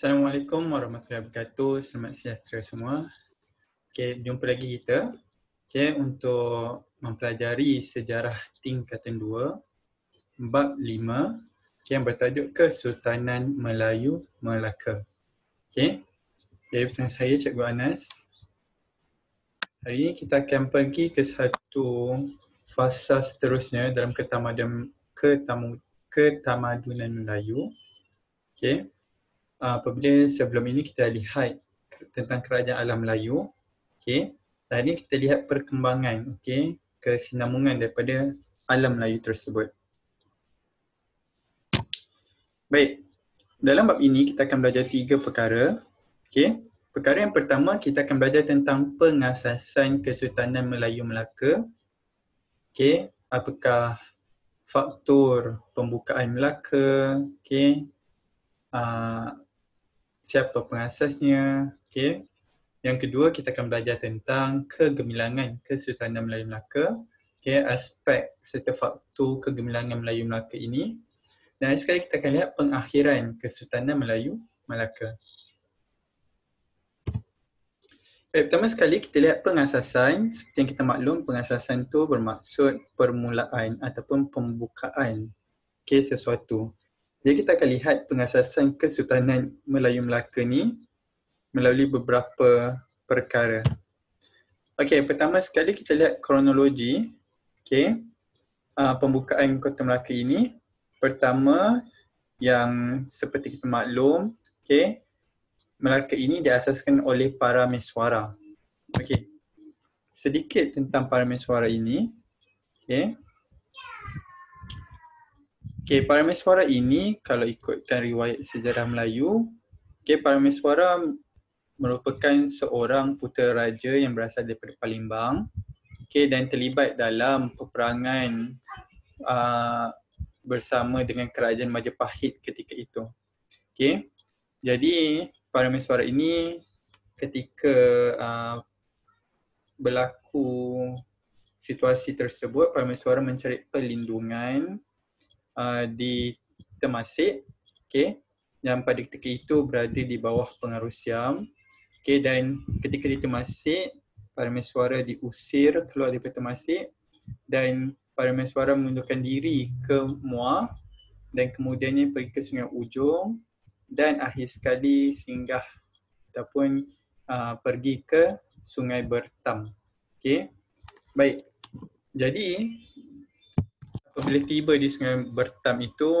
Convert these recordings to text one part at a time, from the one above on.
Assalamualaikum warahmatullahi wabarakatuh. Selamat sejahtera semua. Okay, jumpa lagi kita. Okay, untuk mempelajari sejarah tingkatan 2 bab 5 yang bertajuk Kesultanan Melayu Melaka. Okey. Jadi bersama saya Cikgu Anas. Hari ini kita akan pergi ke satu fasa seterusnya dalam ketamadunan Melayu. Okey. Apabila sebelum ini kita lihat tentang Kerajaan Alam Melayu. Okey. Hari ini kita lihat perkembangan, okey, kesinambungan daripada alam Melayu tersebut. Baik, dalam bab ini kita akan belajar 3 perkara. Okay. Perkara yang pertama, kita akan belajar tentang pengasasan Kesultanan Melayu Melaka. Okay. Apakah faktor pembukaan Melaka, okay. Siapa pengasasnya. Okay. Yang kedua, kita akan belajar tentang kegemilangan Kesultanan Melayu Melaka. Okay. Aspek serta faktor kegemilangan Melayu Melaka ini. Dan sekarang kita akan lihat pengakhiran Kesultanan Melayu Melaka. Baik, pertama sekali kita lihat pengasasan. Seperti yang kita maklum, pengasasan itu bermaksud permulaan ataupun pembukaan, okay, sesuatu. Jadi kita akan lihat pengasasan Kesultanan Melayu Melaka ni melalui beberapa perkara. Okey, pertama sekali kita lihat kronologi, okay, pembukaan Kota Melaka ini. Pertama, yang seperti kita maklum, okay, Melaka ini diasaskan oleh Parameswara. Okay. Sedikit tentang Parameswara ini. Okay. Okay, Parameswara ini, kalau ikutkan riwayat sejarah Melayu, okay, Parameswara merupakan seorang putera raja yang berasal daripada Palembang, okay, dan terlibat dalam peperangan bersama dengan kerajaan Majapahit ketika itu. Okey. Jadi Parameswara ini ketika berlaku situasi tersebut, Parameswara mencari perlindungan di Temasik, okey, yang pada ketika itu berada di bawah pengaruh Siam. Okey, dan ketika di Temasik, Parameswara diusir keluar daripada Temasik dan Parameswara mengundurkan diri ke Muar dan kemudiannya pergi ke Sungai Ujong dan akhir sekali singgah ataupun pergi ke Sungai Bertam. Okey. Baik. Jadi apabila tiba di Sungai Bertam itu,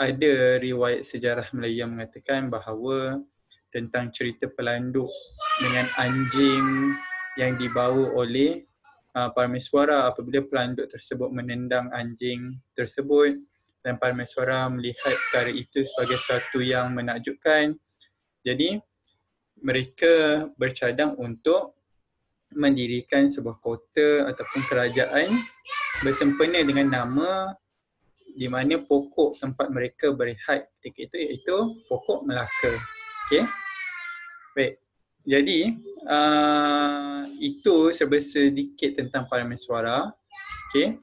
ada riwayat sejarah Melayu yang mengatakan bahawa tentang cerita pelanduk dengan anjing yang dibawa oleh Parameswara. Apabila pelanduk tersebut menendang anjing tersebut dan Parameswara melihat perkara itu sebagai sesuatu yang menakjubkan, jadi mereka bercadang untuk mendirikan sebuah kota ataupun kerajaan bersempena dengan nama di mana pokok tempat mereka berehat ketika itu iaitu pokok Melaka. Okey. Baik. Jadi itu serba sedikit tentang Parameswara. Okay.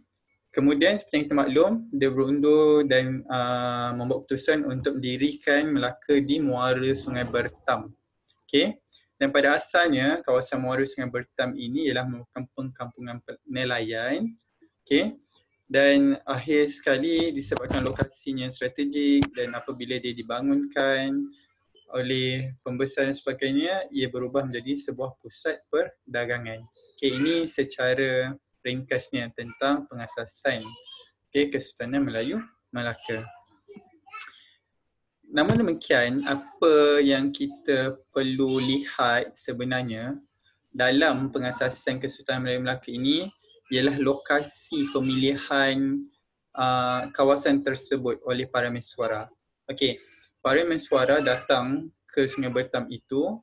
Kemudian seperti yang kita maklum, dia berundur dan membuat keputusan untuk mendirikan Melaka di muara Sungai Bertam. Okay. Dan pada asalnya kawasan muara Sungai Bertam ini ialah merupakan pengkampungan nelayan. Okay. Dan akhir sekali disebabkan lokasinya strategik dan apabila dia dibangunkan oleh pembesar dan sebagainya, ia berubah menjadi sebuah pusat perdagangan. Okey, ini secara ringkasnya tentang pengasasan, okey, Kesultanan Melayu Melaka. Namun demikian, apa yang kita perlu lihat sebenarnya dalam pengasasan Kesultanan Melayu Melaka ini ialah lokasi pemilihan kawasan tersebut oleh Parameswara. Okey. Parameswara datang ke Sungai Bertam itu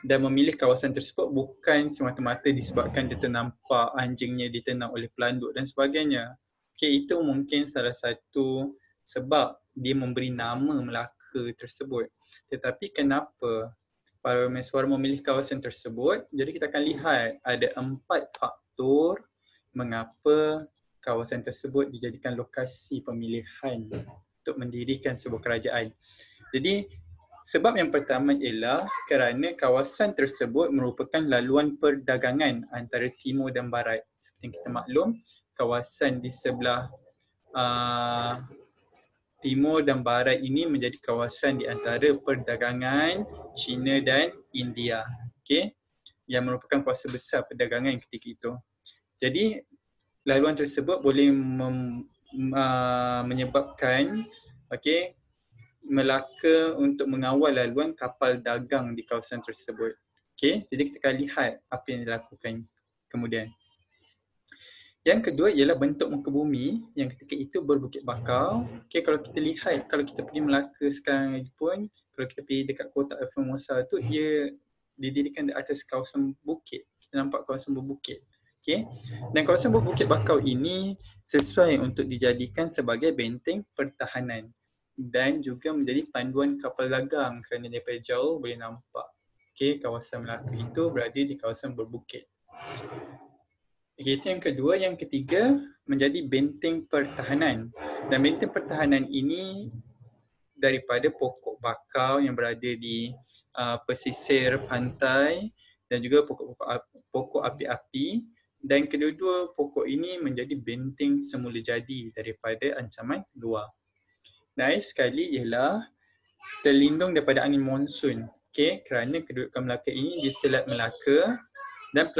dan memilih kawasan tersebut bukan semata-mata disebabkan dia ternampak anjingnya ditenang oleh pelanduk dan sebagainya. Okey, itu mungkin salah satu sebab dia memberi nama Melaka tersebut. Tetapi kenapa Parameswara memilih kawasan tersebut? Jadi kita akan lihat ada 4 faktor mengapa kawasan tersebut dijadikan lokasi pemilihan untuk mendirikan sebuah kerajaan. Jadi Sebab yang pertama ialah kerana kawasan tersebut merupakan laluan perdagangan antara timur dan barat. Seperti kita maklum, kawasan di sebelah timur dan barat ini menjadi kawasan di antara perdagangan China dan India, okay? Yang merupakan kuasa besar perdagangan ketika itu. Jadi laluan tersebut boleh menyebabkan Melaka untuk mengawal laluan kapal dagang di kawasan tersebut. Okay, jadi kita akan lihat apa yang dilakukan kemudian. Yang kedua ialah bentuk muka bumi yang ketika itu berbukit bakau. Okay, kalau kita lihat, kalau kita pergi Melaka sekarang lagi pun, kalau kita pergi dekat Kota Afirmosa tu, ia didirikan di atas kawasan bukit. Kita nampak kawasan berbukit. Okay. Dan kawasan berbukit bakau ini sesuai untuk dijadikan sebagai benteng pertahanan dan juga menjadi panduan kapal dagang kerana daripada jauh boleh nampak, okay, kawasan Melaka itu berada di kawasan berbukit. Okay, itu yang kedua. Yang ketiga, menjadi benteng pertahanan. Dan benteng pertahanan ini daripada pokok bakau yang berada di pesisir pantai dan juga pokok api-api, dan kedua-dua pokok ini menjadi benteng semula jadi daripada ancaman luar. Nice sekali ialah terlindung daripada angin monsun. Okay, kerana kedudukan Melaka ini di Selat Melaka dan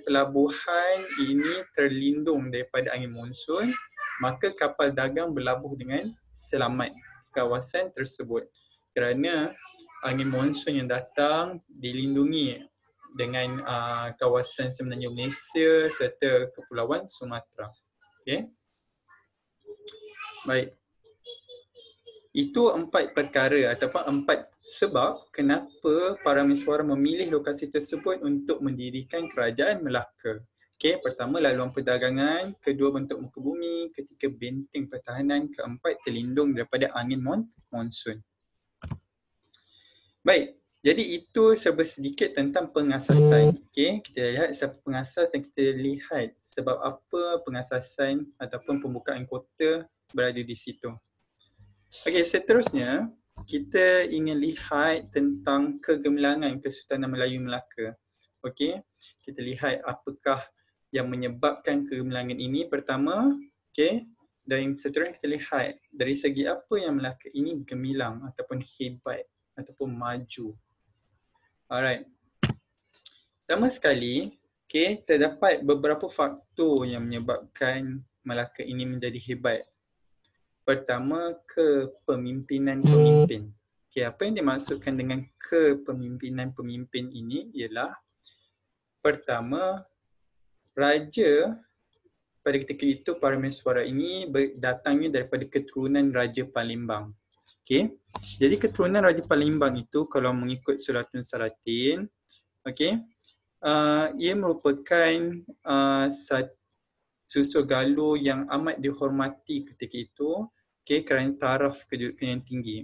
pelabuhan ini terlindung daripada angin monsun, maka kapal dagang berlabuh dengan selamat kawasan tersebut kerana angin monsun yang datang dilindungi dengan kawasan semenanjung Malaysia serta kepulauan Sumatera. Okay. Baik. Itu empat perkara ataupun empat sebab kenapa Parameswara memilih lokasi tersebut untuk mendirikan Kerajaan Melaka. Okey, pertama laluan perdagangan, kedua bentuk muka bumi, ketiga benteng pertahanan, keempat terlindung daripada angin monsun. Baik, jadi itu serba sedikit tentang pengasasan. Okey, kita lihat siapa pengasas dan kita lihat sebab apa pengasasan ataupun pembukaan kota berada di situ. Okey, seterusnya kita ingin lihat tentang kegemilangan Kesultanan Melayu Melaka. Okey, kita lihat apakah yang menyebabkan kegemilangan ini pertama. Okey, dan seterusnya kita lihat dari segi apa yang Melaka ini gemilang ataupun hebat ataupun maju. Alright. Pertama sekali, okey, terdapat beberapa faktor yang menyebabkan Melaka ini menjadi hebat. Pertama, kepemimpinan pemimpin. Okay, apa yang dimaksudkan dengan kepemimpinan pemimpin ini ialah pertama, raja pada ketika itu Parameswara ini datangnya daripada keturunan Raja Palembang. Okay, jadi keturunan Raja Palembang itu kalau mengikut Sulatun Salatin, okay, ia merupakan susur galuh yang amat dihormati ketika itu. Okay, kerana taraf kedudukan yang tinggi,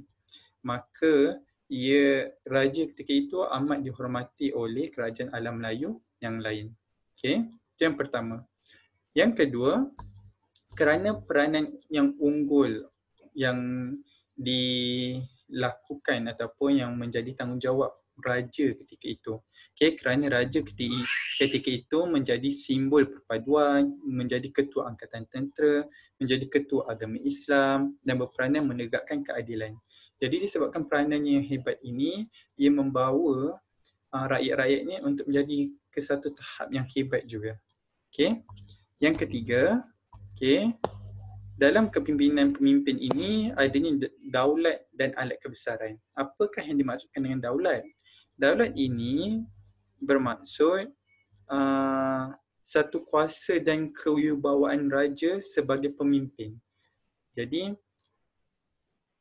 maka ia raja ketika itu amat dihormati oleh Kerajaan Alam Melayu yang lain. Okay, itu yang pertama. Yang kedua, kerana peranan yang unggul yang dilakukan ataupun yang menjadi tanggungjawab raja ketika itu. Okay, kerana raja ketika itu menjadi simbol perpaduan, menjadi ketua angkatan tentera, menjadi ketua agama Islam dan berperanan menegakkan keadilan. Jadi disebabkan peranannya yang hebat ini, ia membawa rakyat-rakyatnya untuk menjadi ke satu tahap yang hebat juga. Okay. Yang ketiga, okay, dalam kepimpinan pemimpin ini adanya daulat dan alat kebesaran. Apakah yang dimaksudkan dengan daulat? Daulat ini bermaksud satu kuasa dan kewibawaan raja sebagai pemimpin. Jadi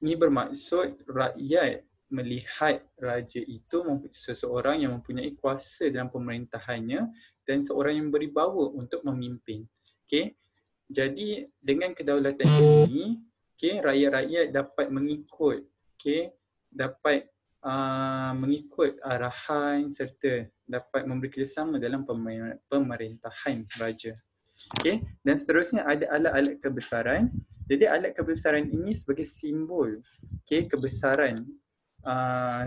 ini bermaksud rakyat melihat raja itu seseorang yang mempunyai kuasa dalam pemerintahannya dan seorang yang beribawa untuk memimpin. Okay. Jadi dengan kedaulatan ini, okay, rakyat-rakyat dapat mengikut, okay, dapat mengikut arahan serta dapat memberi kerjasama dalam pemerintahan raja. Okay. Dan seterusnya ada alat-alat kebesaran. Jadi alat kebesaran ini sebagai simbol, okay, kebesaran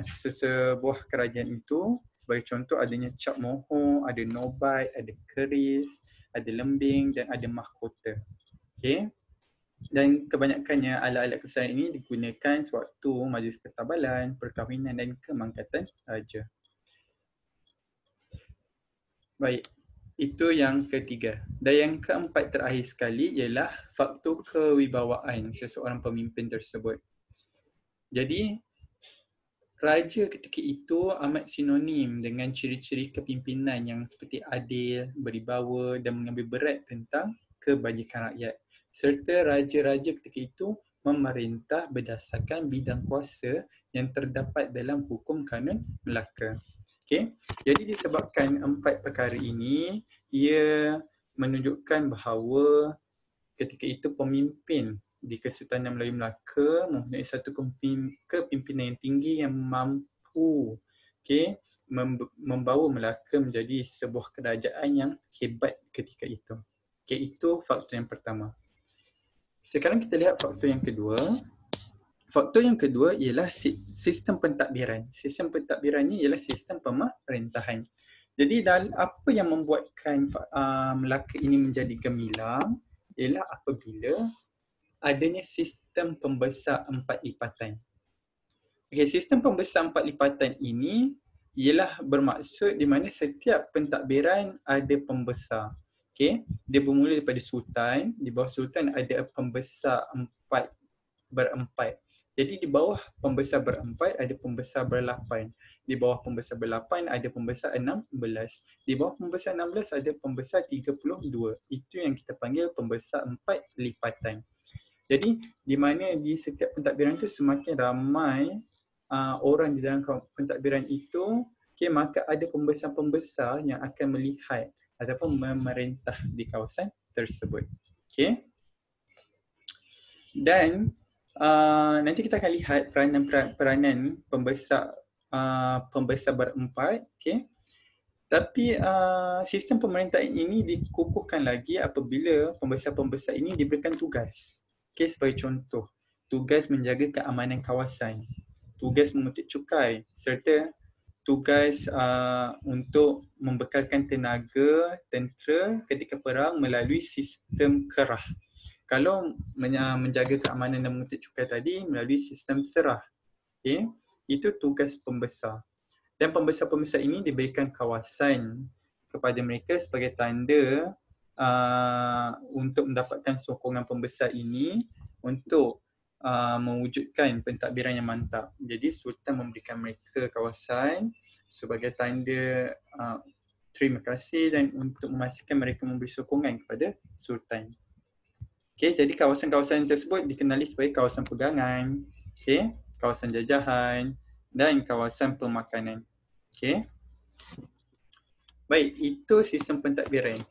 sesebuah kerajaan itu. Sebagai contoh adanya cap mohor, ada nobai, ada keris, ada lembing dan ada mahkota. Okey. Dan kebanyakannya alat-alat kebesaran ini digunakan sewaktu majlis pertabalan, perkahwinan dan kemangkatan raja. Baik, itu yang ketiga. Dan yang keempat terakhir sekali ialah faktor kewibawaan seseorang pemimpin tersebut. Jadi raja ketika itu amat sinonim dengan ciri-ciri kepimpinan yang seperti adil, beribawa dan mengambil berat tentang kebajikan rakyat. Serta raja-raja ketika itu memerintah berdasarkan bidang kuasa yang terdapat dalam Hukum Kanun Melaka. Okay. Jadi disebabkan empat perkara ini, ia menunjukkan bahawa ketika itu pemimpin di Kesultanan Melayu Melaka mempunyai satu kepimpinan yang tinggi yang mampu, okay, membawa Melaka menjadi sebuah kerajaan yang hebat ketika itu. Okay, itu faktor yang pertama. Sekarang kita lihat faktor yang kedua. Faktor yang kedua ialah sistem pentadbiran. Sistem pentadbiran ni ialah sistem pemerintahan. Jadi apa yang membuatkan Melaka ini menjadi gemilang ialah apabila adanya sistem pembesar empat lipatan. Okey, sistem pembesar empat lipatan ini ialah bermaksud di mana setiap pentadbiran ada pembesar. Okay. Dia bermula daripada sultan, di bawah sultan ada pembesar berempat. Jadi di bawah pembesar berempat ada pembesar berdelapan. Di bawah pembesar berdelapan ada pembesar 16. Di bawah pembesar 16 ada pembesar 32. Itu yang kita panggil pembesar empat lipatan. Jadi di mana di setiap pentadbiran itu semakin ramai orang di dalam pentadbiran itu, okay, maka ada pembesar-pembesar yang akan melihat ataupun memerintah di kawasan tersebut. Okay. Dan nanti kita akan lihat peranan pembesar berempat. Okay. Tapi sistem pemerintahan ini dikukuhkan lagi apabila pembesar-pembesar ini diberikan tugas. Okay, sebagai contoh, tugas menjaga keamanan kawasan, tugas mengutip cukai serta tugas untuk membekalkan tenaga tentera ketika perang melalui sistem kerah. Kalau menjaga keamanan dan mengutip cukai tadi melalui sistem serah. Okay. Itu tugas pembesar. Dan pembesar-pembesar ini diberikan kawasan kepada mereka sebagai tanda untuk mendapatkan sokongan pembesar ini untuk mewujudkan pentadbiran yang mantap. Jadi sultan memberikan mereka kawasan sebagai tanda terima kasih dan untuk memastikan mereka memberi sokongan kepada sultan. Okey, jadi kawasan-kawasan tersebut dikenali sebagai kawasan pegangan, okey, kawasan jajahan dan kawasan pemakanan. Okey. Baik, itu sistem pentadbiran.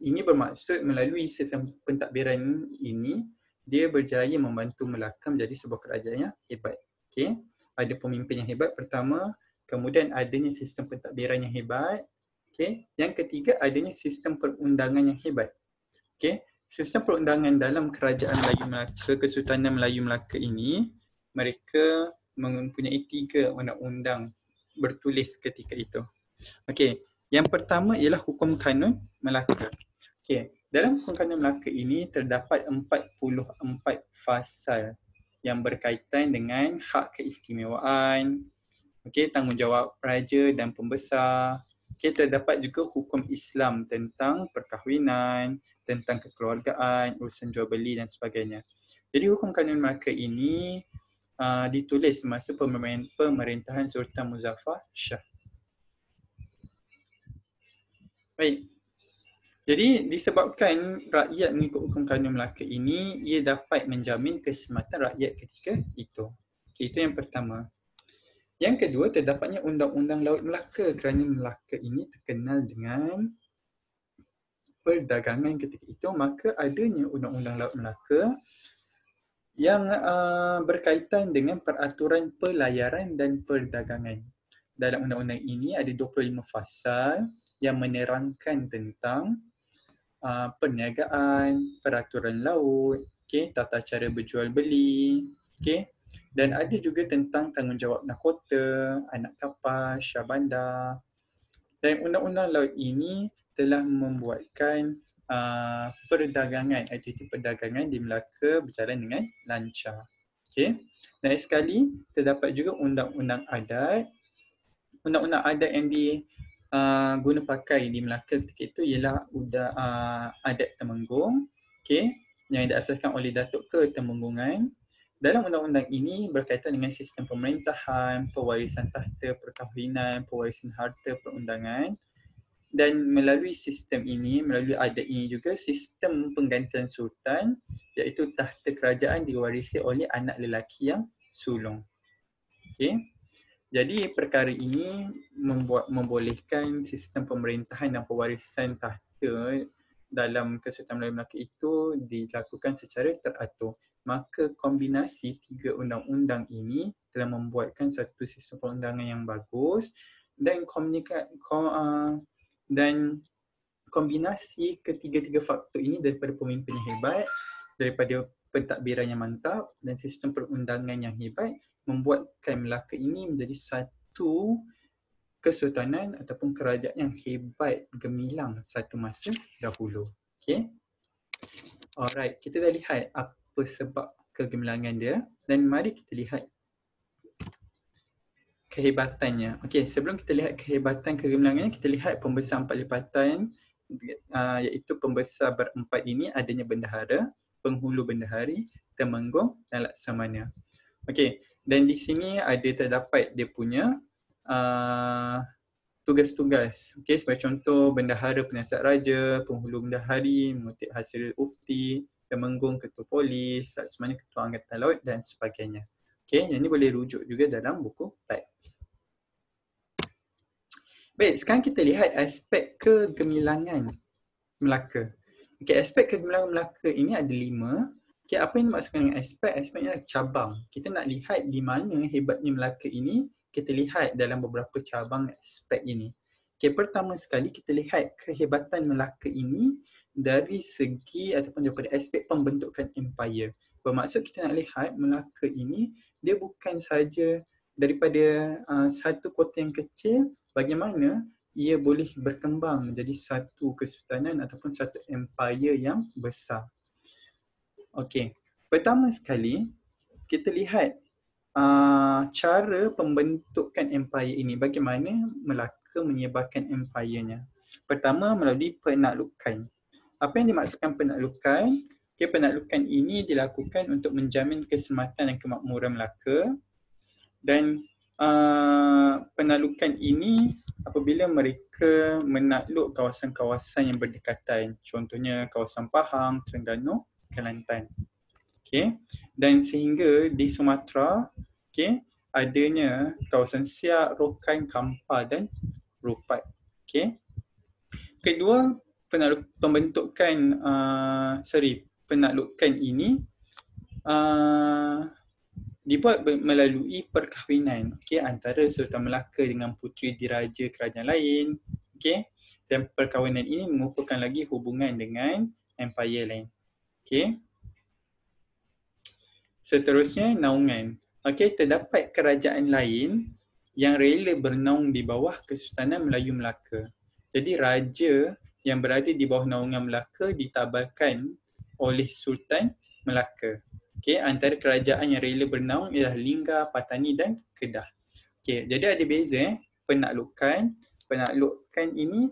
Ini bermaksud melalui sistem pentadbiran ini dia berjaya membantu Melaka menjadi sebuah kerajaan yang hebat. Okay. Ada pemimpin yang hebat pertama, kemudian adanya sistem pentadbiran yang hebat. Okay. Yang ketiga adanya sistem perundangan yang hebat. Okay. Sistem perundangan dalam Kerajaan Melayu Melaka, Kesultanan Melayu Melaka ini, mereka mempunyai 3 undang-undang bertulis ketika itu. Okay. Yang pertama ialah Hukum Kanun Melaka. Okay. Dalam Hukum Kanun Melaka ini terdapat 44 fasal yang berkaitan dengan hak keistimewaan, okay, tanggungjawab raja dan pembesar. Okay, terdapat juga hukum Islam tentang perkahwinan, tentang kekeluargaan, urusan jual beli dan sebagainya. Jadi Hukum Kanun Melaka ini ditulis semasa pemerintahan Sultan Muzaffar Shah. Baik. Jadi disebabkan rakyat mengikut Hukum Kanun Melaka ini, ia dapat menjamin keselamatan rakyat ketika itu. Okay, itu yang pertama. Yang kedua, terdapatnya Undang-Undang Laut Melaka kerana Melaka ini terkenal dengan perdagangan ketika itu, maka adanya Undang-Undang Laut Melaka yang berkaitan dengan peraturan pelayaran dan perdagangan. Dalam undang-undang ini ada 25 fasal yang menerangkan tentang perniagaan, peraturan laut, okay, tata cara berjual beli, okay, Dan ada juga tentang tanggungjawab nahkota, anak tapas, syah bandar. Dan Undang-Undang Laut ini telah membuatkan perdagangan, aktiviti perdagangan di Melaka berjalan dengan lancar. Okay. Dan sekali terdapat juga Undang-Undang Adat. Undang-Undang Adat yang diguna pakai di Melaka ketika itu ialah Adat Temenggung, okay, yang diasaskan oleh Datuk Ketemenggungan. Dalam undang-undang ini berkaitan dengan sistem pemerintahan, pewarisan tahta, perkahwinan, pewarisan harta, perundangan. Dan melalui sistem ini, melalui adat ini juga, sistem penggantian sultan, iaitu tahta kerajaan diwarisi oleh anak lelaki yang sulung. Okay. Jadi perkara ini membolehkan sistem pemerintahan dan pewarisan tahta dalam Kesultanan Melayu Melaka itu dilakukan secara teratur. Maka kombinasi tiga undang-undang ini telah membuatkan satu sistem perundangan yang bagus, dan kombinasi ketiga-tiga faktor ini daripada pemimpin yang hebat, daripada pentadbiran yang mantap dan sistem perundangan yang hebat membuatkan Melaka ini menjadi satu kesultanan ataupun kerajaan yang hebat, gemilang satu masa dahulu. Okay. Alright, kita dah lihat apa sebab kegemilangan dia dan mari kita lihat kehebatannya. Okey, sebelum kita lihat kehebatan kegemilangannya, kita lihat pembesar empat lipatan, iaitu pembesar berempat ini adanya bendahara, penghulu bendahari, temenggung dan laksamana. Okey, dan di sini ada terdapat dia punya tugas-tugas. Okey, sebagai contoh bendahara penyiasat raja, penghulu bendahari mengutip hasil ufti, temenggung ketua polis, laksamana ketua angkatan laut dan sebagainya. Okey, yang ni boleh rujuk juga dalam buku teks. Baik, sekarang kita lihat aspek kegemilangan Melaka. Okey, aspek kegemilangan Melaka ini ada 5. Okey, apa yang dimaksudkan dengan aspek? Aspeknya adalah cabang. Kita nak lihat di mana hebatnya Melaka ini, kita lihat dalam beberapa cabang aspek ini. Okey, pertama sekali kita lihat kehebatan Melaka ini dari segi ataupun daripada aspek pembentukan empire. Bermaksud kita nak lihat Melaka ini dia bukan saja daripada satu kota yang kecil, bagaimana ia boleh berkembang menjadi satu kesultanan ataupun satu empire yang besar. Okey, pertama sekali kita lihat cara pembentukan empire ini, bagaimana Melaka menyebarkan empirenya. Pertama melalui penaklukan. Apa yang dimaksudkan penaklukan? Okay, penaklukan ini dilakukan untuk menjamin keselamatan dan kemakmuran Melaka, dan penaklukan ini apabila mereka menakluk kawasan-kawasan yang berdekatan, contohnya kawasan Pahang, Terengganu, Kelantan. Okay. Dan sehingga di Sumatera, okay, adanya kawasan Siak, Rokan, Kampar dan Rupat. Okay. Kedua, penaklukan ini dibuat melalui perkahwinan, okay, antara Sultan Melaka dengan puteri diraja kerajaan lain, okay, dan perkahwinan ini merupakan lagi hubungan dengan empire lain. Okay. Seterusnya naungan. Okay, terdapat kerajaan lain yang rela bernaung di bawah Kesultanan Melayu Melaka. Jadi raja yang berada di bawah naungan Melaka ditabarkan oleh Sultan Melaka. Okey, antara kerajaan yang rela bernaung ialah Lingga, Patani dan Kedah. Okey, jadi ada beza penaklukan. Penaklukan ini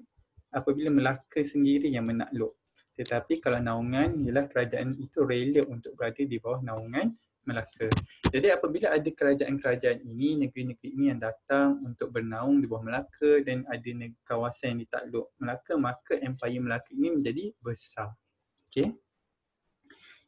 apabila Melaka sendiri yang menakluk. Tetapi kalau naungan ialah kerajaan itu rela untuk berada di bawah naungan Melaka. Jadi apabila ada kerajaan-kerajaan ini, negeri-negeri ini yang datang untuk bernaung di bawah Melaka dan ada kawasan yang ditakluk Melaka, maka empire Melaka ini menjadi besar. Okey.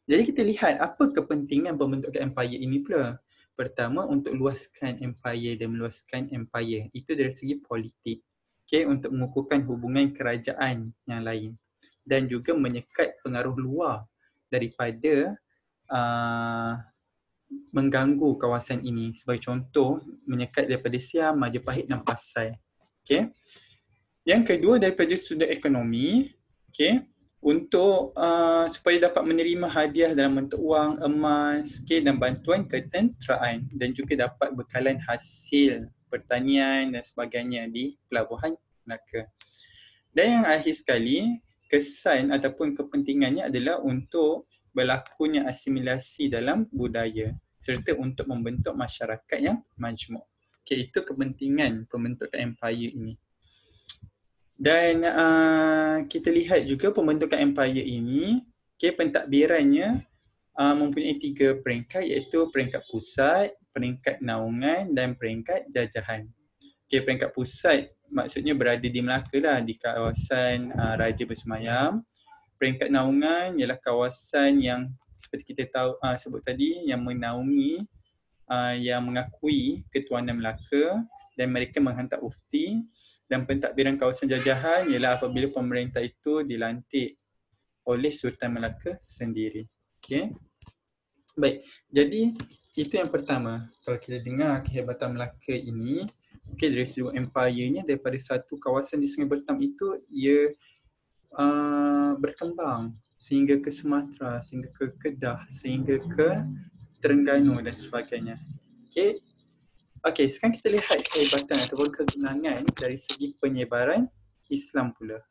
Jadi kita lihat apa kepentingan pembentukan empire ini pula. Pertama, untuk luaskan empire dan meluaskan empire. Itu dari segi politik. Okay, untuk mengukuhkan hubungan kerajaan yang lain dan juga menyekat pengaruh luar daripada mengganggu kawasan ini. Sebagai contoh, menyekat daripada Siam, Majapahit dan Pasai. Okay. Yang kedua, daripada sudut ekonomi, okay, untuk supaya dapat menerima hadiah dalam bentuk wang, emas, okay, dan bantuan ketenteraan, dan juga dapat bekalan hasil pertanian dan sebagainya di Pelabuhan Melaka. Dan yang akhir sekali, kesan ataupun kepentingannya adalah untuk berlakunya asimilasi dalam budaya serta untuk membentuk masyarakat yang majmuk. Okay, itu kepentingan pembentukan empire ini. Dan kita lihat juga pembentukan empire ini, okay, pentadbirannya mempunyai tiga peringkat, iaitu peringkat pusat, peringkat naungan dan peringkat jajahan. Okay, peringkat pusat maksudnya berada di Melaka lah, di kawasan Raja bersemayam. Peringkat naungan ialah kawasan yang seperti kita tahu, sebut tadi, yang menaungi, yang mengakui ketuanan Melaka dan mereka menghantar ufti. Dan pentadbiran kawasan jajahan ialah apabila pemerintah itu dilantik oleh Sultan Melaka sendiri. Okay. Baik, jadi itu yang pertama. Kalau kita dengar kehebatan Melaka ini, okay, dari seluruh empire-nya, daripada satu kawasan di Sungai Bertam itu, ia berkembang sehingga ke Sumatera, sehingga ke Kedah, sehingga ke Terengganu dan sebagainya. Okay. Okey, sekarang kita lihat kehebatan ataupun kegunaan dari segi penyebaran Islam pula.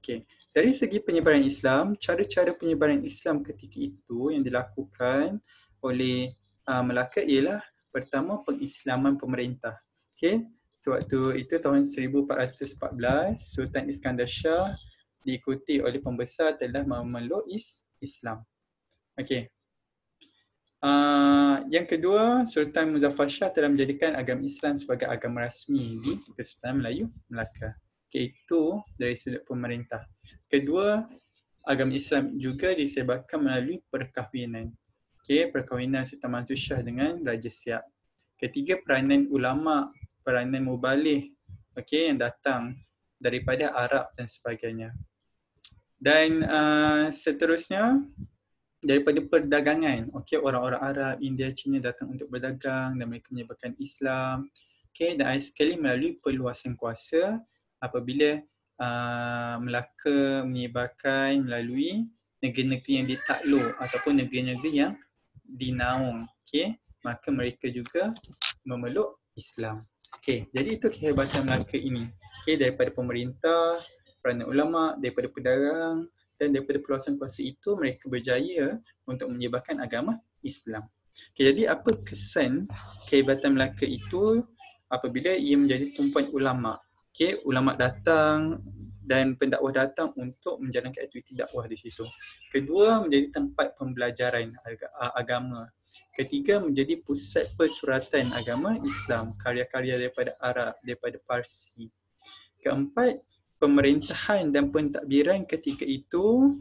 Okey, dari segi penyebaran Islam, cara-cara penyebaran Islam ketika itu yang dilakukan oleh Melaka ialah pertama pengislaman pemerintah. Okey, sewaktu itu tahun 1414 Sultan Iskandar Shah diikuti oleh pembesar telah memeluk Islam. Okey. Yang kedua, Sultan Muzaffar Shah telah menjadikan agama Islam sebagai agama rasmi di Kesultanan Melayu Melaka. Okay, itu dari sudut pemerintah. Kedua, agama Islam juga disebarkan melalui perkahwinan. Okay, perkahwinan Sultan Mansur Shah dengan Raja Siam. Ketiga, peranan ulama, peranan mubaligh, okay, yang datang daripada Arab dan sebagainya. Dan seterusnya, daripada perdagangan, okey, orang-orang Arab, India, China datang untuk berdagang dan mereka menyebarkan Islam, okey, dan akhir sekali melalui perluasan kuasa apabila Melaka menyebarkan melalui negeri-negeri yang ditakluk ataupun negeri-negeri yang dinaung, okey, maka mereka juga memeluk Islam. Okey, jadi itu kehebatan Melaka ini, okey, daripada pemerintah, peranan ulama, daripada pedagang, dan daripada perluasan kuasa itu mereka berjaya untuk menyebarkan agama Islam. Okay, jadi apa kesan kehebatan Melaka itu apabila ia menjadi tumpuan ulama? Okay, ulama datang dan pendakwah datang untuk menjalankan aktiviti dakwah di situ. Kedua, menjadi tempat pembelajaran agama. Ketiga, menjadi pusat persuratan agama Islam, karya-karya daripada Arab, daripada Parsi. Keempat, pemerintahan dan pentadbiran ketika itu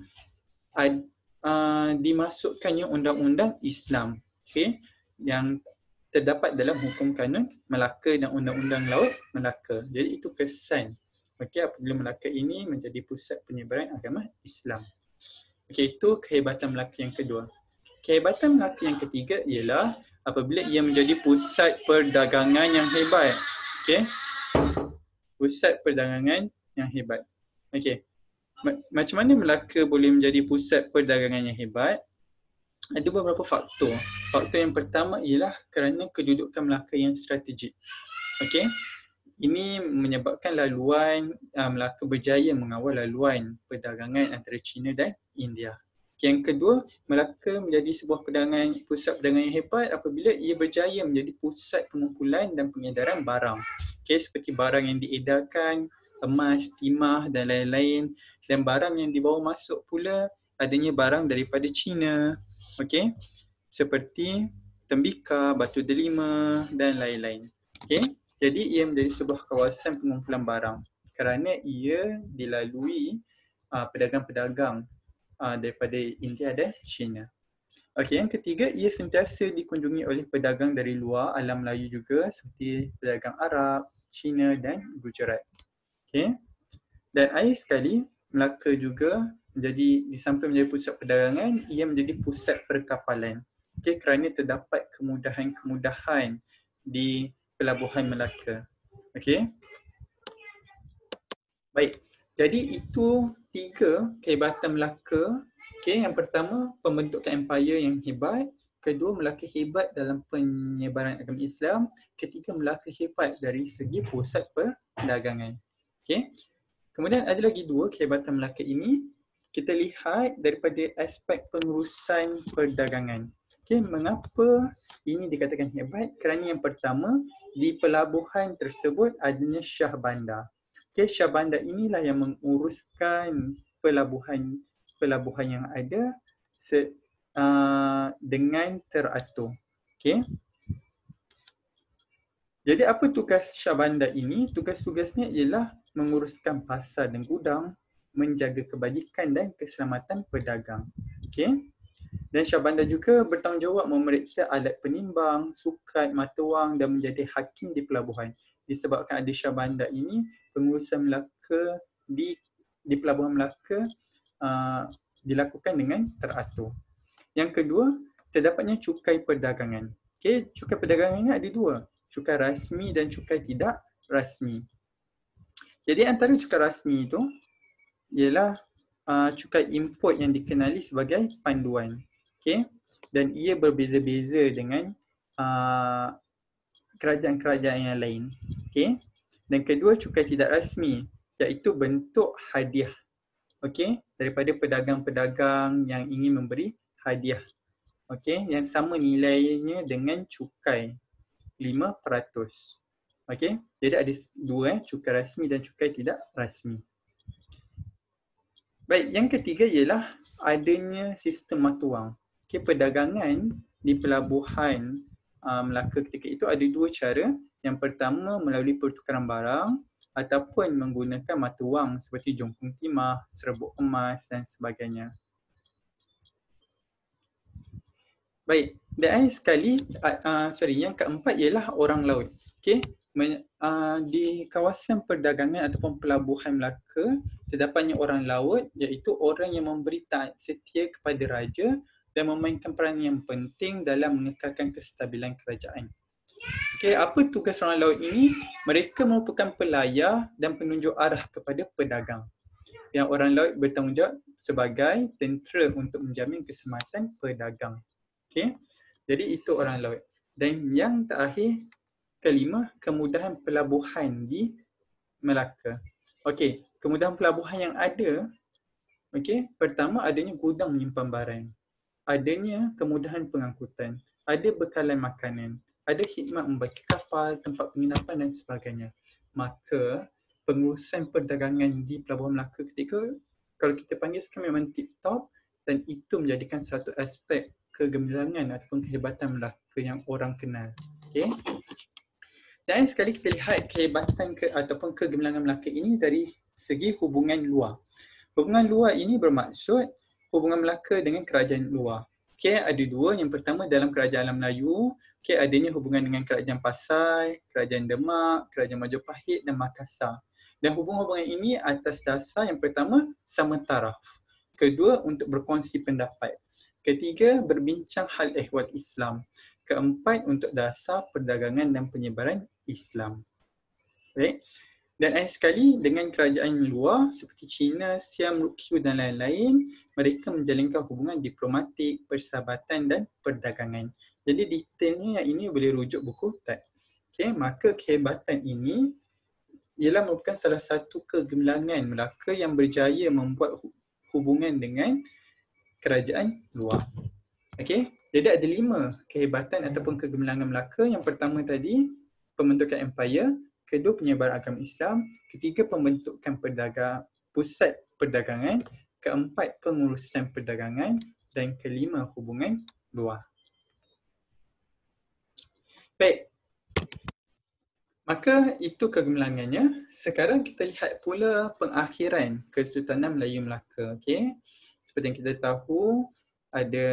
dimasukkannya undang-undang Islam, okay, yang terdapat dalam Hukum Kanun Melaka dan Undang-Undang Laut Melaka. Jadi itu kesan, okay, apabila Melaka ini menjadi pusat penyebaran agama Islam. Okay, itu kehebatan Melaka yang kedua. Kehebatan Melaka yang ketiga ialah apabila ia menjadi pusat perdagangan yang hebat. Okay, pusat perdagangan yang hebat. Okey. Macam mana Melaka boleh menjadi pusat perdagangan yang hebat? Ada beberapa faktor. Faktor yang pertama ialah kerana kedudukan Melaka yang strategik. Okey. Ini menyebabkan laluan Melaka berjaya mengawal laluan perdagangan antara China dan India. Okay. Yang kedua, Melaka menjadi sebuah perdagangan, pusat perdagangan yang hebat apabila ia berjaya menjadi pusat pengumpulan dan pengedaran barang. Okey, seperti barang yang diedarkan, emas, timah dan lain-lain, dan barang yang dibawa masuk pula adanya barang daripada China, okey, seperti tembikar, batu delima dan lain-lain, okey. Jadi ia menjadi sebuah kawasan pengumpulan barang kerana ia dilalui pedagang-pedagang daripada India dan China. Okey, yang ketiga, ia sentiasa dikunjungi oleh pedagang dari luar alam Melayu juga, seperti pedagang Arab, China dan Gujarat. Okay. Dan akhir sekali, Melaka juga menjadi, di samping menjadi pusat perdagangan, ia menjadi pusat perkapalan. Okay, kerana terdapat kemudahan-kemudahan di Pelabuhan Melaka. Okay. Baik, jadi itu tiga kehebatan Melaka. Okey, yang pertama pembentukan empire yang hebat, kedua Melaka hebat dalam penyebaran agama Islam, ketiga Melaka hebat dari segi pusat perdagangan. Okey. Kemudian ada lagi dua kehebatan Melaka ini kita lihat daripada aspek pengurusan perdagangan. Okey, mengapa ini dikatakan hebat? Kerana yang pertama, di pelabuhan tersebut adanya Syah Bandar. Okey, Syah Bandar inilah yang menguruskan pelabuhan yang ada dengan teratur. Okey. Jadi apa tugas Syah Bandar ini? Tugas-tugasnya ialah menguruskan pasar dan gudang, menjaga kebajikan dan keselamatan pedagang. Okey. Dan Syah Bandar juga bertanggungjawab memeriksa alat penimbang, sukat, mata wang dan menjadi hakim di pelabuhan. Disebabkan ada Syah Bandar ini, pengurusan Melaka di pelabuhan Melaka dilakukan dengan teratur. Yang kedua, terdapatnya cukai perdagangan. Okey, cukai perdagangan ini ada dua, cukai rasmi dan cukai tidak rasmi. Jadi antara cukai rasmi itu ialah cukai import yang dikenali sebagai panduan. Okay. Dan ia berbeza-beza dengan kerajaan-kerajaan yang lain. Okay. Dan kedua, cukai tidak rasmi, iaitu bentuk hadiah. Okay. Daripada pedagang-pedagang yang ingin memberi hadiah. Okay. Yang sama nilainya dengan cukai 5%. Okay. Jadi ada dua, cukai rasmi dan cukai tidak rasmi. Baik, yang ketiga ialah adanya sistem mata wang. Okay, perdagangan di pelabuhan Melaka ketika itu ada dua cara. Yang pertama melalui pertukaran barang ataupun menggunakan mata wang seperti jongkong timah, serbuk emas dan sebagainya. Baik, dan sekali, yang keempat ialah orang laut. Okay, di kawasan perdagangan ataupun pelabuhan Melaka, terdapatnya orang laut iaitu orang yang memberi taat setia kepada raja dan memainkan peran yang penting dalam mengekalkan kestabilan kerajaan. Okey, apa tugas orang laut ini? Mereka merupakan pelayar dan penunjuk arah kepada pedagang. Yang orang laut bertanggungjawab sebagai tentera untuk menjamin keselamatan pedagang. Okey. Jadi itu orang laut. Dan yang terakhir, kelima, kemudahan pelabuhan di Melaka. Okey, kemudahan pelabuhan yang ada. Okey, pertama adanya gudang menyimpan barang. Adanya kemudahan pengangkutan, ada bekalan makanan, ada khidmat membaki kapal, tempat penginapan dan sebagainya. Maka pengurusan perdagangan di pelabuhan Melaka ketika, kalau kita panggil sekarang, memang tip-top dan itu menjadikan satu aspek kegemilangan ataupun kehebatan Melaka yang orang kenal. Okey. Dan sekali kita lihat kehebatan ataupun kegemilangan Melaka ini dari segi hubungan luar. Hubungan luar ini bermaksud hubungan Melaka dengan kerajaan luar. Okey, ada dua. Yang pertama dalam Kerajaan Alam Melayu, okey, adanya hubungan dengan Kerajaan Pasai, Kerajaan Demak, Kerajaan Majapahit dan Makassar. Dan hubungan-hubungan ini atas dasar yang pertama sama taraf, kedua untuk berkongsi pendapat, ketiga berbincang hal ehwal Islam, keempat untuk dasar perdagangan dan penyebaran Islam. Baik. Dan akhir sekali dengan kerajaan luar seperti China, Siam, Ryukyu dan lain-lain, mereka menjalinkan hubungan diplomatik, persahabatan dan perdagangan. Jadi detailnya yang ini boleh rujuk buku teks. Okey, maka kehebatan ini ialah merupakan salah satu kegemilangan Melaka yang berjaya membuat hubungan dengan kerajaan luar. Okey, jadi ada lima kehebatan ataupun kegemilangan Melaka. Yang pertama tadi, pembentukan empire. Kedua, penyebaran agama Islam. Ketiga, pembentukan pusat perdagangan. Keempat, pengurusan perdagangan. Dan kelima, hubungan luar. Baik. Maka itu kegemilangannya. Sekarang kita lihat pula pengakhiran Kesultanan Melayu Melaka. Okey. Seperti yang kita tahu, ada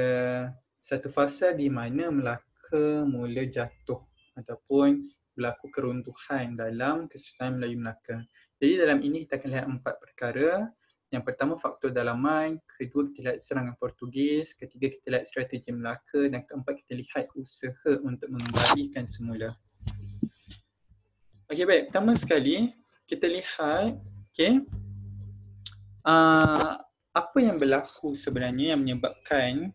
satu fasa di mana Melaka mula jatuh ataupun berlaku keruntuhan dalam Kesultanan Melayu Melaka. Jadi dalam ini kita akan lihat empat perkara. Yang pertama faktor dalaman, kedua kita lihat serangan Portugis, ketiga kita lihat strategi Melaka dan keempat kita lihat usaha untuk mengembalikan semula. Okey, baik, pertama sekali kita lihat, okey, apa yang berlaku sebenarnya yang menyebabkan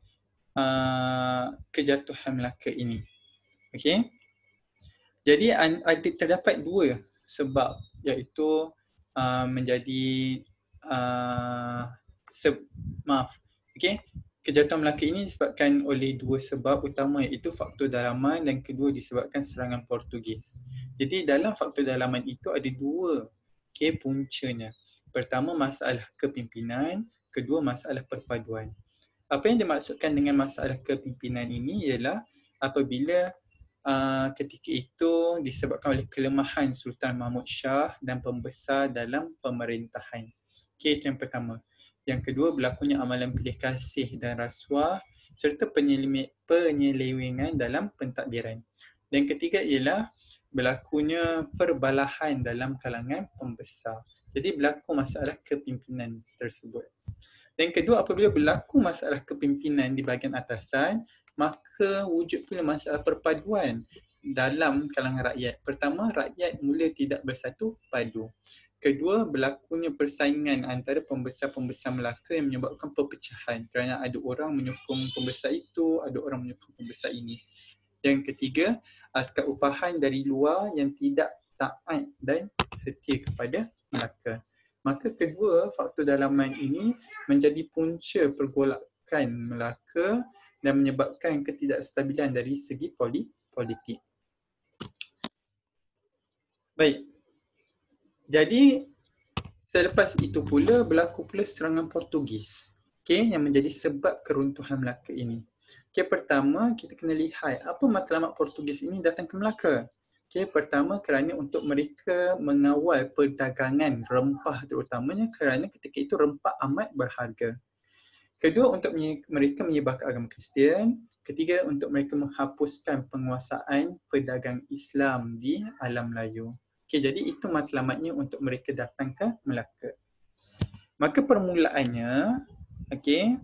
kejatuhan Melaka ini. Okey. Jadi ada terdapat dua sebab, iaitu menjadi kejatuhan Melaka ini disebabkan oleh dua sebab utama, iaitu faktor dalaman dan kedua disebabkan serangan Portugis. Jadi dalam faktor dalaman itu ada dua puncanya. Pertama, masalah kepimpinan, kedua masalah perpaduan. Apa yang dimaksudkan dengan masalah kepimpinan ini ialah apabila ketika itu disebabkan oleh kelemahan Sultan Mahmud Shah dan pembesar dalam pemerintahan. Okay, itu yang pertama. Yang kedua, berlakunya amalan pilih kasih dan rasuah serta penyelewengan dalam pentadbiran. Dan ketiga ialah berlakunya perbalahan dalam kalangan pembesar. Jadi berlaku masalah kepimpinan tersebut. Dan kedua, apabila berlaku masalah kepimpinan di bahagian atasan, maka wujud pula masalah perpaduan dalam kalangan rakyat. Pertama, rakyat mula tidak bersatu padu. Kedua, berlakunya persaingan antara pembesar-pembesar Melaka yang menyebabkan perpecahan kerana ada orang menyokong pembesar itu, ada orang menyokong pembesar ini. Dan ketiga, askar upahan dari luar yang tidak taat dan setia kepada Melaka. Maka kedua faktor dalaman ini menjadi punca pergolakan Melaka dan menyebabkan ketidakstabilan dari segi politik. Baik. Jadi selepas itu pula berlaku pula serangan Portugis. Okey, yang menjadi sebab keruntuhan Melaka ini. Okey, pertama kita kena lihat apa matlamat Portugis ini datang ke Melaka. Okay, pertama kerana untuk mereka mengawal perdagangan rempah, terutamanya kerana ketika itu rempah amat berharga. Kedua, untuk mereka menyebarkan agama Kristian. Ketiga, untuk mereka menghapuskan penguasaan pedagang Islam di alam Melayu. Okay, jadi itu matlamatnya untuk mereka datang ke Melaka. Maka permulaannya, okay,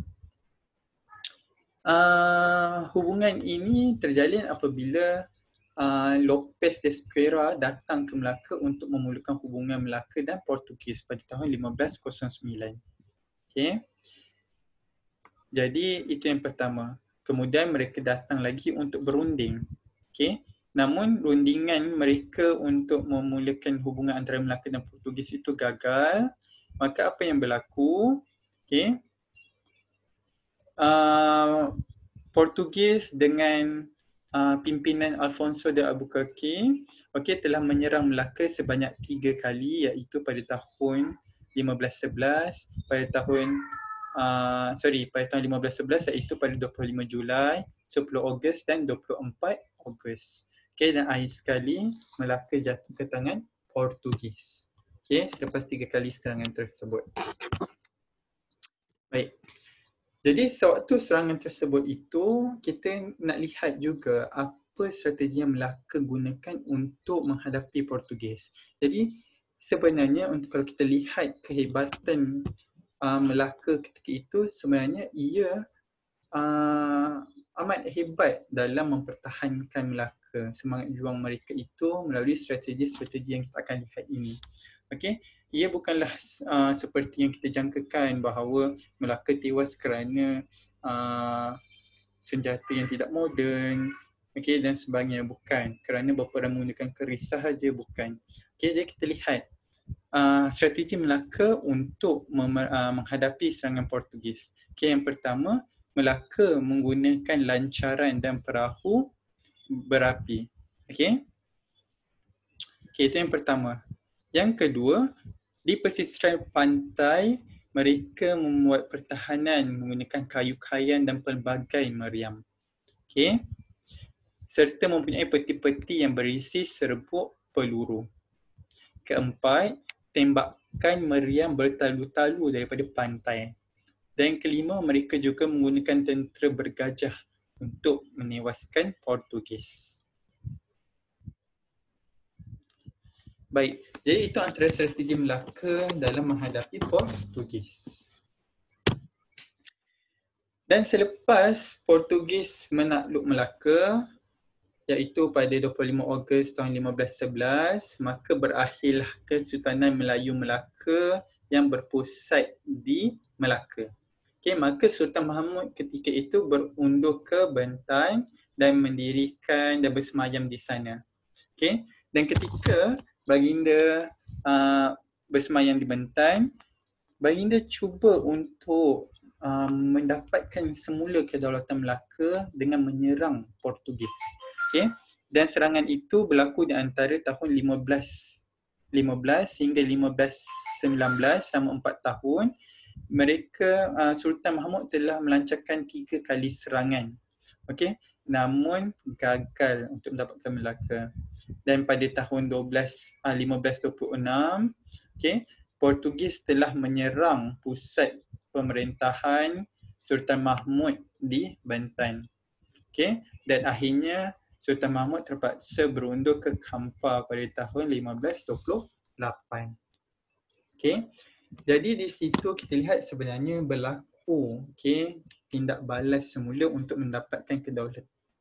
hubungan ini terjalin apabila Lopes de Sequeira datang ke Melaka untuk memulakan hubungan Melaka dan Portugis pada tahun 1509. Okay. Jadi itu yang pertama. Kemudian mereka datang lagi untuk berunding. Okay. Namun rundingan mereka untuk memulakan hubungan antara Melaka dan Portugis itu gagal. Maka apa yang berlaku? Okay. Portugis dengan pimpinan Alfonso de Albuquerque, okay, telah menyerang Melaka sebanyak 3 kali, iaitu pada tahun 1511, pada tahun 1511, iaitu pada 25 Julai, 10 Ogos dan 24 Ogos. Okay, dan akhir sekali Melaka jatuh ke tangan Portugis. Okay, selepas 3 kali serangan tersebut. Baik. Jadi sewaktu serangan tersebut itu, kita nak lihat juga apa strategi yang Melaka gunakan untuk menghadapi Portugis. Jadi sebenarnya kalau kita lihat kehebatan Melaka ketika itu, sebenarnya ia amat hebat dalam mempertahankan Melaka. Semangat juang mereka itu melalui strategi-strategi yang kita akan lihat ini. Okey. Ia bukanlah seperti yang kita jangkakan bahawa Melaka tewas kerana senjata yang tidak moden, okay, dan sebagainya. Bukan. Kerana berperang menggunakan keris sahaja, bukan. Okay, jadi kita lihat strategi Melaka untuk menghadapi serangan Portugis. Okay, yang pertama, Melaka menggunakan lancaran dan perahu berapi. Okay. Okay, itu yang pertama. Yang kedua, di pesisiran pantai, mereka membuat pertahanan menggunakan kayu kayan dan pelbagai meriam. Okay. Serta mempunyai peti-peti yang berisi serbuk peluru. Keempat, tembakan meriam bertalu-talu daripada pantai. Dan kelima, mereka juga menggunakan tentera bergajah untuk menewaskan Portugis. Baik, jadi itu antara strategi Melaka dalam menghadapi Portugis. Dan selepas Portugis menakluk Melaka, iaitu pada 25 Ogos tahun 1511, maka berakhirlah Kesultanan Melayu Melaka yang berpusat di Melaka. Okay, maka Sultan Mahmud ketika itu berundur ke Bintan dan mendirikan dan bersemayam di sana. Okay. Dan ketika baginda bersemayam di Bintan, baginda cuba untuk mendapatkan semula kedaulatan Melaka dengan menyerang Portugis. Okay. Dan serangan itu berlaku di antara tahun 1515 hingga 1519 selama 4 tahun. Mereka Sultan Mahmud telah melancarkan 3 kali serangan. Okey, namun gagal untuk mendapatkan Melaka. Dan pada tahun 1526, okey, Portugis telah menyerang pusat pemerintahan Sultan Mahmud di Bintan. Okey, dan akhirnya Sultan Mahmud terpaksa berundur ke Kampar pada tahun 1528. Okey. Jadi di situ kita lihat sebenarnya berlaku, okay, tindak balas semula untuk mendapatkan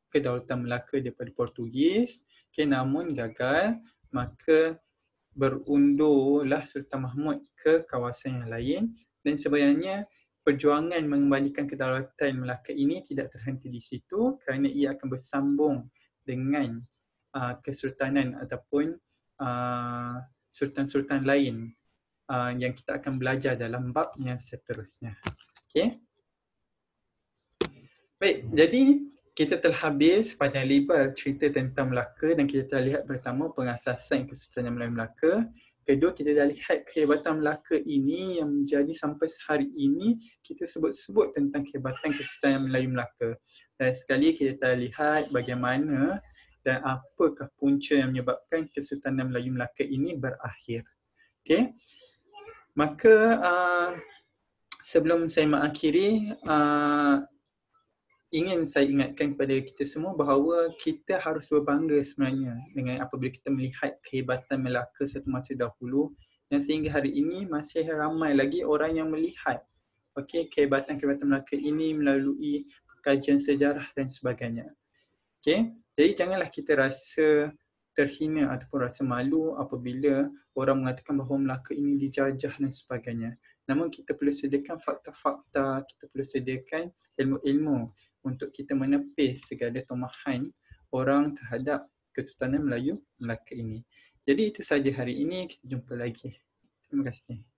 kedaulatan Melaka daripada Portugis, okay, namun gagal. Maka berundurlah Sultan Mahmud ke kawasan yang lain. Dan sebenarnya perjuangan mengembalikan kedaulatan Melaka ini tidak terhenti di situ, kerana ia akan bersambung dengan kesultanan ataupun sultan-sultan lain yang kita akan belajar dalam bab yang seterusnya. Okay. Baik, jadi kita telah habis pada lebar cerita tentang Melaka dan kita telah lihat pertama pengasasan Kesultanan Melayu Melaka. Kedua, kita dah lihat kehebatan Melaka ini yang menjadi sampai hari ini kita sebut-sebut tentang kehebatan Kesultanan Melayu Melaka. Dan sekali kita telah lihat bagaimana dan apakah punca yang menyebabkan Kesultanan Melayu Melaka ini berakhir. Okay. Maka sebelum saya mengakhiri, ingin saya ingatkan kepada kita semua bahawa kita harus berbangga sebenarnya dengan apabila kita melihat kehebatan Melaka satu masa dahulu dan sehingga hari ini masih ramai lagi orang yang melihat, okay, kehebatan Melaka ini melalui kajian sejarah dan sebagainya. Okay. Jadi janganlah kita rasa terhina ataupun rasa malu apabila orang mengatakan bahawa Melaka ini dijajah dan sebagainya. Namun kita perlu sediakan fakta-fakta, kita perlu sediakan ilmu-ilmu untuk kita menepis segala tomahan orang terhadap Kesultanan Melayu Melaka ini. Jadi itu sahaja hari ini, kita jumpa lagi. Terima kasih.